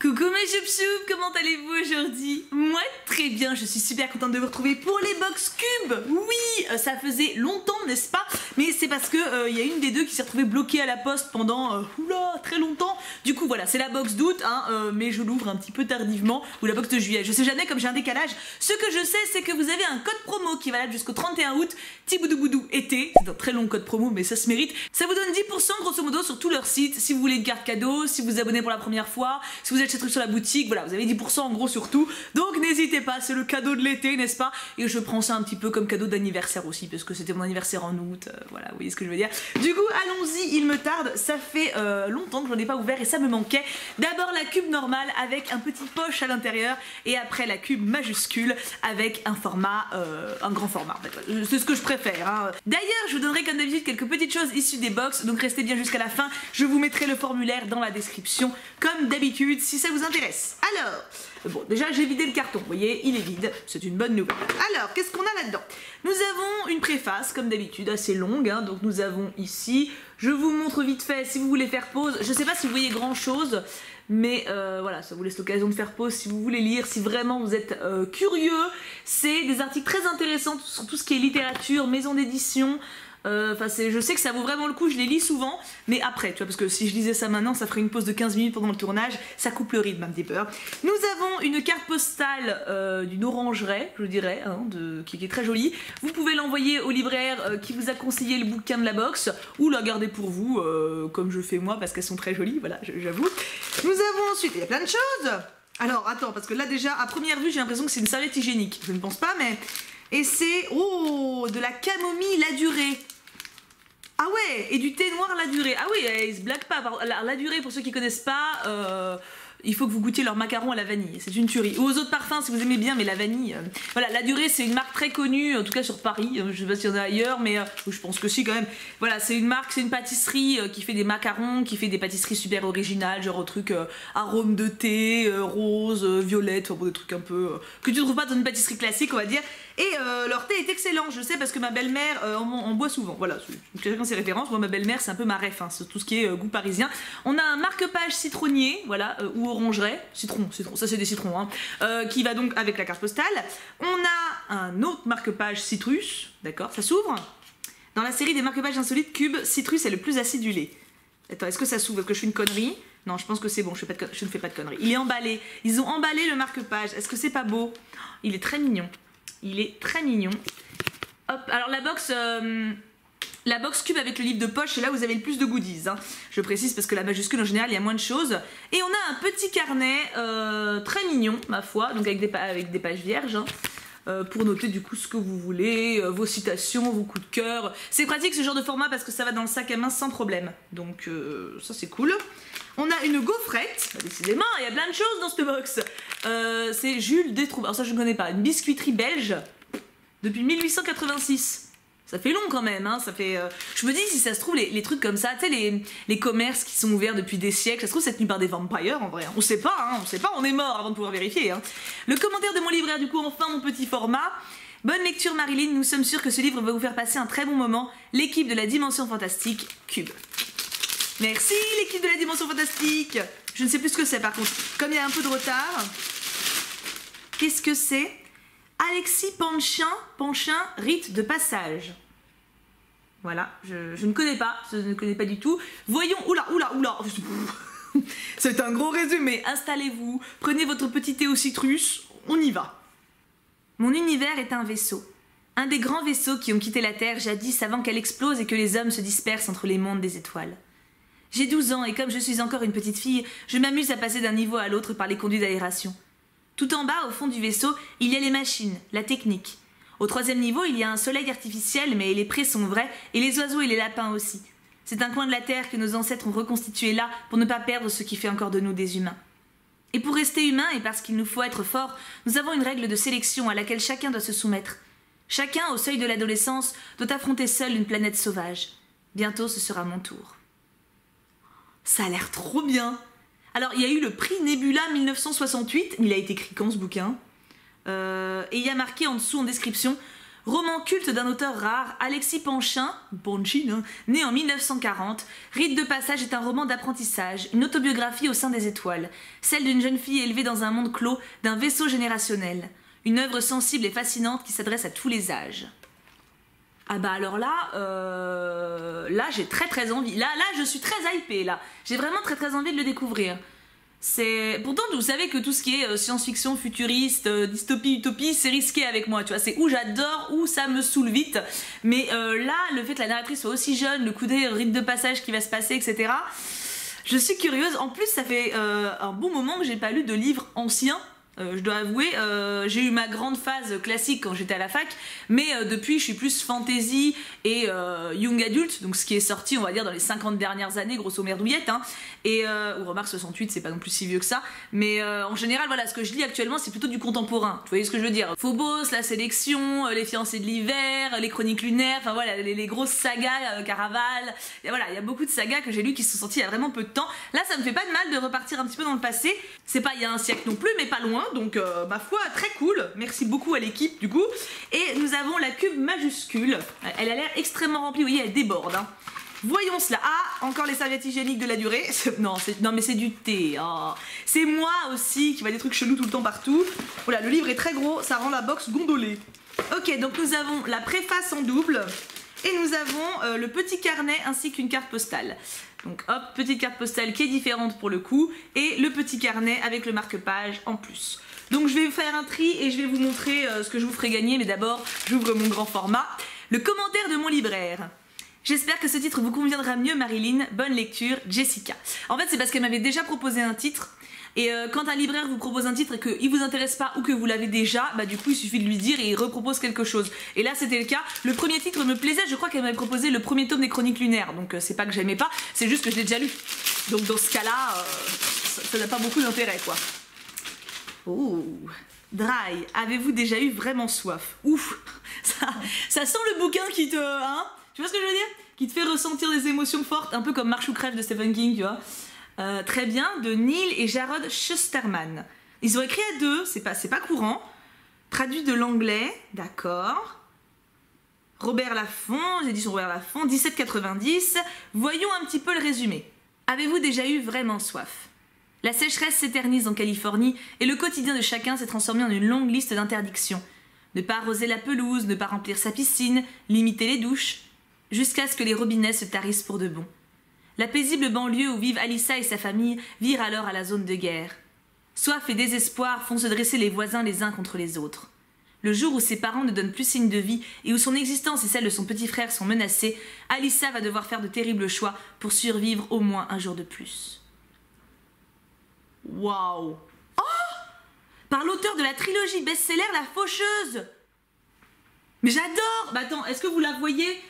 Coucou mes choup-choups, comment allez-vous aujourd'hui? Moi très bien, je suis super contente de vous retrouver pour les box cubes. Oui, ça faisait longtemps, n'est-ce pas? Mais c'est parce que y a une des deux qui s'est retrouvée bloquée à la poste pendant très longtemps. Du coup voilà, c'est la box d'août, hein, mais je l'ouvre un petit peu tardivement, ou la box de juillet, je sais jamais comme j'ai un décalage. Ce que je sais, c'est que vous avez un code promo qui est valable jusqu'au 31 août, Tiboudoubou été. C'est un très long code promo, mais ça se mérite. Ça vous donne 10% grosso modo sur tout leur site, si vous voulez une carte cadeau, si vous vous abonnez pour la première fois, si vous êtes ces trucs sur la boutique, voilà, vous avez 10% en gros sur tout, donc n'hésitez pas, c'est le cadeau de l'été, n'est-ce pas? Et je prends ça un petit peu comme cadeau d'anniversaire aussi, parce que c'était mon anniversaire en août, voilà, vous voyez ce que je veux dire. Du coup, allons-y, il me tarde, ça fait longtemps que j'en ai pas ouvert et ça me manquait. D'abord la cube normale avec un petit poche à l'intérieur, et après la cube majuscule avec un format, un grand format, en fait. C'est ce que je préfère, hein. D'ailleurs, je vous donnerai comme d'habitude quelques petites choses issues des box, donc restez bien jusqu'à la fin, je vous mettrai le formulaire dans la description, comme d'habitude, si ça vous intéresse. Alors, bon, déjà j'ai vidé le carton, vous voyez, il est vide, c'est une bonne nouvelle. Alors, qu'est-ce qu'on a là-dedans? Nous avons une préface, comme d'habitude, assez longue, hein, donc nous avons ici, je vous montre vite fait si vous voulez faire pause, je sais pas si vous voyez grand-chose, mais voilà, ça vous laisse l'occasion de faire pause si vous voulez lire, si vraiment vous êtes curieux. C'est des articles très intéressants sur tout ce qui est littérature, maison d'édition. Je sais que ça vaut vraiment le coup, je les lis souvent, mais après, tu vois, parce que si je lisais ça maintenant, ça ferait une pause de 15 minutes pendant le tournage, ça coupe le rythme un petit peu. Nous avons une carte postale d'une orangerie, je dirais, hein, qui est très jolie. Vous pouvez l'envoyer au libraire qui vous a conseillé le bouquin de la box, ou la garder pour vous, comme je fais moi, parce qu'elles sont très jolies, voilà, j'avoue. Nous avons ensuite, il y a plein de choses. Alors, attends, parce que là déjà, à première vue, j'ai l'impression que c'est une serviette hygiénique, je ne pense pas, mais... Et c'est, oh, de la camomille Ladurée. Ah ouais, et du thé noir Ladurée. Ah oui, ils se blaguent pas. Ladurée, pour ceux qui connaissent pas, il faut que vous goûtiez leur macaron à la vanille. C'est une tuerie. Ou aux autres parfums si vous aimez bien, mais la vanille. Voilà, Ladurée, c'est une marque très connue, en tout cas sur Paris. Je sais pas s'il y en a ailleurs, mais je pense que si quand même. Voilà, c'est une marque, c'est une pâtisserie qui fait des macarons, qui fait des pâtisseries super originales, genre truc arôme de thé, rose, violette, enfin, bon, des trucs un peu que tu trouves pas dans une pâtisserie classique, on va dire. Et leur thé est excellent, je sais parce que ma belle-mère en boit souvent. Voilà, chacun ses références. Moi, ma belle-mère, c'est un peu ma ref, hein, c'est tout ce qui est goût parisien. On a un marque-page citronnier, voilà, ou orangeray, citron, ça c'est des citrons, hein, qui va donc avec la carte postale. On a un autre marque-page citrus, d'accord, ça s'ouvre. Dans la série des marque-pages insolites, cube, citrus est le plus acidulé. Attends, est-ce que ça s'ouvre? Est-ce que je fais une connerie? Non, je pense que c'est bon, je ne fais pas de conneries. Il est emballé, ils ont emballé le marque-page, est-ce que c'est pas beau? Il est très mignon. Il est très mignon. Hop, alors la box cube avec le livre de poche, c'est là où vous avez le plus de goodies, hein. Je précise parce que la majuscule en général il y a moins de choses. Et on a un petit carnet très mignon, ma foi, donc avec des pages vierges, hein, pour noter du coup ce que vous voulez, vos citations, vos coups de cœur. C'est pratique ce genre de format parce que ça va dans le sac à main sans problème. Donc ça c'est cool. On a une gaufrette, décidément, il y a plein de choses dans cette box. C'est Jules Détrouv, alors ça je ne connais pas, une biscuiterie belge depuis 1886. Ça fait long quand même, hein, ça fait... Je me dis si ça se trouve les trucs comme ça, tu sais les commerces qui sont ouverts depuis des siècles, ça se trouve c'est tenu par des vampires en vrai, on sait pas, hein, on sait pas, on est mort avant de pouvoir vérifier, hein. Le commentaire de mon libraire du coup, enfin mon petit format. Bonne lecture Marilyn, nous sommes sûrs que ce livre va vous faire passer un très bon moment, l'équipe de la Dimension Fantastique, Cube. Merci l'équipe de la Dimension Fantastique. Je ne sais plus ce que c'est par contre, comme il y a un peu de retard. Qu'est-ce que c'est? Alexei Panshin, rite de passage. Voilà, je ne connais pas, je ne connais pas du tout. Voyons, oula. C'est un gros résumé. Installez-vous, prenez votre petit thé au citrus, on y va. Mon univers est un vaisseau. Un des grands vaisseaux qui ont quitté la Terre jadis avant qu'elle explose et que les hommes se dispersent entre les mondes des étoiles. J'ai 12 ans et comme je suis encore une petite fille, je m'amuse à passer d'un niveau à l'autre par les conduits d'aération. Tout en bas, au fond du vaisseau, il y a les machines, la technique. Au troisième niveau, il y a un soleil artificiel, mais les prés sont vrais, et les oiseaux et les lapins aussi. C'est un coin de la Terre que nos ancêtres ont reconstitué là pour ne pas perdre ce qui fait encore de nous des humains. Et pour rester humains, et parce qu'il nous faut être forts, nous avons une règle de sélection à laquelle chacun doit se soumettre. Chacun, au seuil de l'adolescence, doit affronter seul une planète sauvage. Bientôt, ce sera mon tour. Ça a l'air trop bien! Alors, il y a eu le prix Nebula 1968, il a été écrit quand ce bouquin? Et il y a marqué en dessous en description « roman culte d'un auteur rare, Alexei Panshin, né en 1940, Rite de passage est un roman d'apprentissage, une autobiographie au sein des étoiles, celle d'une jeune fille élevée dans un monde clos, d'un vaisseau générationnel. Une œuvre sensible et fascinante qui s'adresse à tous les âges. Ah bah alors là, j'ai très envie. Là, je suis très hypée, là. J'ai vraiment très envie de le découvrir. C'est... Pourtant, vous savez que tout ce qui est science-fiction, futuriste, dystopie, utopie, c'est risqué avec moi, tu vois. C'est où j'adore, où ça me saoule vite. Mais là, le fait que la narratrice soit aussi jeune, le coup des rites de passage qui va se passer, etc. Je suis curieuse. En plus, ça fait un bon moment que j'ai pas lu de livres anciens. Je dois avouer, j'ai eu ma grande phase classique quand j'étais à la fac, mais depuis je suis plus fantasy et young adult, donc ce qui est sorti on va dire dans les 50 dernières années, grosso merdouillette, hein, et ou remarque 68, c'est pas non plus si vieux que ça, mais en général voilà, ce que je lis actuellement c'est plutôt du contemporain, vous voyez ce que je veux dire, Phobos, La Sélection, Les Fiancés de l'Hiver, Les Chroniques Lunaires, enfin voilà, les grosses sagas, Caravale, et voilà, il y a beaucoup de sagas que j'ai lues qui sont sorties il y a vraiment peu de temps, là ça me fait pas de mal de repartir un petit peu dans le passé, c'est pas il y a un siècle non plus, mais pas loin. Donc ma foi, très cool, merci beaucoup à l'équipe du coup. Et nous avons la cube majuscule, elle a l'air extrêmement remplie, vous voyez elle déborde hein. Voyons cela, ah encore les serviettes hygiéniques de la durée. Non mais c'est du thé, oh. C'est moi aussi qui va des trucs chelous tout le temps partout. Voilà, le livre est très gros, ça rend la box gondolée. Ok, donc nous avons la préface en double. Et nous avons le petit carnet ainsi qu'une carte postale. Donc hop, petite carte postale qui est différente pour le coup. Et le petit carnet avec le marque-page en plus. Donc je vais faire un tri et je vais vous montrer ce que je vous ferai gagner. Mais d'abord, j'ouvre mon grand format. Le commentaire de mon libraire. J'espère que ce titre vous conviendra mieux, Marilyn. Bonne lecture, Jessica. En fait, c'est parce qu'elle m'avait déjà proposé un titre. Et quand un libraire vous propose un titre et qu'il vous intéresse pas ou que vous l'avez déjà, bah du coup il suffit de lui dire et il repropose quelque chose. Et là c'était le cas, le premier titre me plaisait, je crois qu'elle m'avait proposé le premier tome des Chroniques Lunaires, donc c'est pas que j'aimais pas, c'est juste que je l'ai déjà lu. Donc dans ce cas-là, ça n'a pas beaucoup d'intérêt quoi. Oh, Dry, avez-vous déjà eu vraiment soif? Ouf, ça sent le bouquin qui te... Hein, tu vois ce que je veux dire? Qui te fait ressentir des émotions fortes, un peu comme Marche ou crève de Stephen King, tu vois. Très bien, de Neal et Jarrod Shusterman. Ils ont écrit à deux, c'est pas courant. Traduit de l'anglais, d'accord. Robert Laffont, j'ai dit son Robert Laffont, 17,90. Voyons un petit peu le résumé. Avez-vous déjà eu vraiment soif? La sécheresse s'éternise en Californie et le quotidien de chacun s'est transformé en une longue liste d'interdictions. Ne pas arroser la pelouse, ne pas remplir sa piscine, limiter les douches, jusqu'à ce que les robinets se tarissent pour de bon. La paisible banlieue où vivent Alissa et sa famille vire alors à la zone de guerre. Soif et désespoir font se dresser les voisins les uns contre les autres. Le jour où ses parents ne donnent plus signe de vie et où son existence et celle de son petit frère sont menacées, Alissa va devoir faire de terribles choix pour survivre au moins un jour de plus. Waouh! Oh! Par l'auteur de la trilogie best-seller La Faucheuse! Mais j'adore! Bah attends, est-ce que vous la voyez ?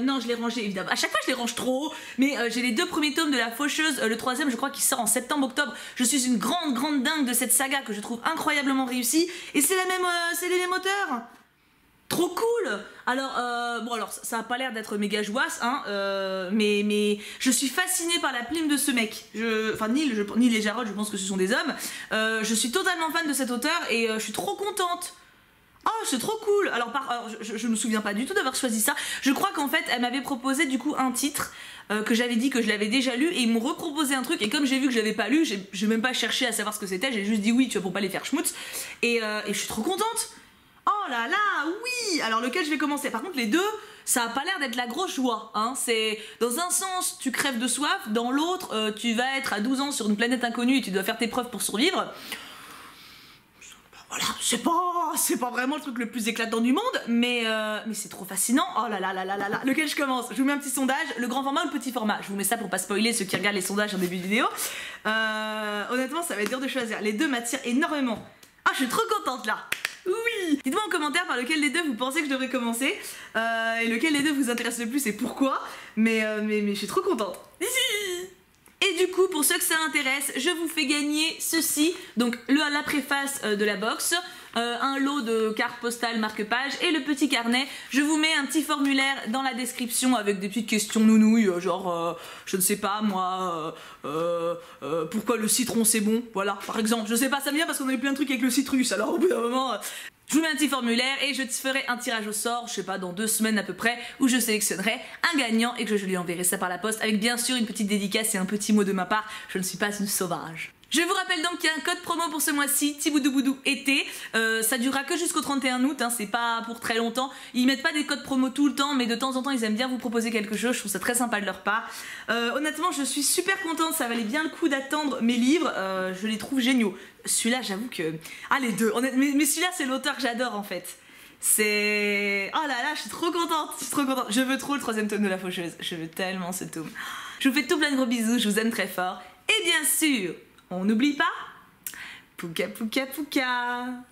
Non, je l'ai rangé évidemment. À chaque fois, je les range trop haut. Mais j'ai les deux premiers tomes de La Faucheuse. Le troisième, je crois qu'il sort en septembre-octobre. Je suis une grande dingue de cette saga que je trouve incroyablement réussie. Et c'est les mêmes auteurs. Trop cool. Alors, bon, alors ça a pas l'air d'être méga jouasse, hein. Mais je suis fascinée par la plume de ce mec. Enfin, Neal et Jarrod, je pense que ce sont des hommes. Je suis totalement fan de cet auteur et je suis trop contente. Oh, c'est trop cool! Alors je me souviens pas du tout d'avoir choisi ça. Je crois qu'en fait, elle m'avait proposé du coup un titre que j'avais dit que je l'avais déjà lu et ils m'ont reproposé un truc. Et comme j'ai vu que je l'avais pas lu, j'ai même pas cherché à savoir ce que c'était. J'ai juste dit oui, tu vois, pour pas les faire schmutz. Et je suis trop contente! Oh là là, oui! Alors lequel je vais commencer? Par contre, les deux, ça a pas l'air d'être la grosse joie. Hein. C'est dans un sens, tu crèves de soif, dans l'autre, tu vas être à 12 ans sur une planète inconnue et tu dois faire tes preuves pour survivre. Voilà, c'est pas vraiment le truc le plus éclatant du monde, mais c'est trop fascinant. Oh là là là là là là. Lequel je commence? Je vous mets un petit sondage, le grand format ou le petit format? Je vous mets ça pour pas spoiler ceux qui regardent les sondages en début de vidéo. Honnêtement, ça va être dur de choisir. Les deux m'attirent énormément. Ah, je suis trop contente là. Oui. Dites-moi en commentaire par lequel des deux vous pensez que je devrais commencer et lequel des deux vous intéresse le plus et pourquoi. Mais je suis trop contente. Et du coup, pour ceux que ça intéresse, je vous fais gagner ceci, donc la préface de la box, un lot de cartes postales, marque-pages et le petit carnet. Je vous mets un petit formulaire dans la description avec des petites questions nounouilles, genre je ne sais pas moi, pourquoi le citron c'est bon, voilà, par exemple. Je sais pas, ça me vient parce qu'on avait plein de trucs avec le citrus, alors au bout d'un moment... Je vous mets un petit formulaire et je te ferai un tirage au sort, je sais pas, dans 2 semaines à peu près, où je sélectionnerai un gagnant et que je lui enverrai ça par la poste avec bien sûr une petite dédicace et un petit mot de ma part. Je ne suis pas une sauvage. Je vous rappelle donc qu'il y a un code promo pour ce mois-ci, Tiboudouboudoubou été, ça durera que jusqu'au 31 août, hein, c'est pas pour très longtemps, ils mettent pas des codes promo tout le temps, mais de temps en temps ils aiment bien vous proposer quelque chose, je trouve ça très sympa de leur part. Honnêtement je suis super contente, ça valait bien le coup d'attendre mes livres, je les trouve géniaux. Celui-là j'avoue que... Ah les deux, mais celui-là c'est l'auteur que j'adore en fait. C'est... Oh là là, je suis trop contente, je suis trop contente. Je veux trop le 3e tome de La Faucheuse, je veux tellement ce tome. Je vous fais tout plein de gros bisous, je vous aime très fort, et bien sûr... On n'oublie pas, Pouka Pouka Pouka.